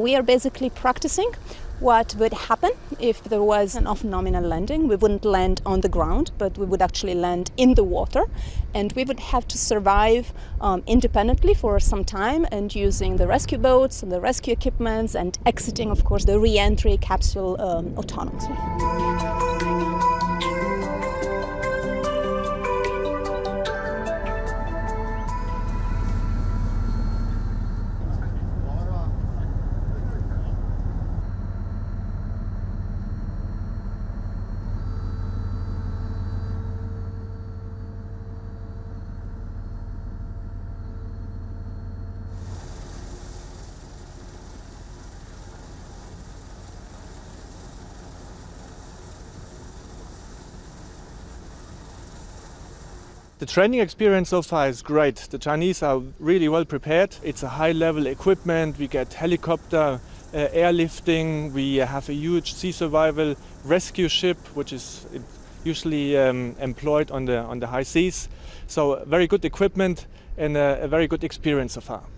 We are basically practicing what would happen if there was an off-nominal landing. We wouldn't land on the ground, but we would actually land in the water, and we would have to survive independently for some time, and using the rescue boats and the rescue equipments, and exiting, of course, the re-entry capsule autonomously. The training experience so far is great. The Chinese are really well prepared. It's a high-level equipment. We get helicopter airlifting. We have a huge sea survival rescue ship, which is usually employed on the high seas. So very good equipment and a very good experience so far.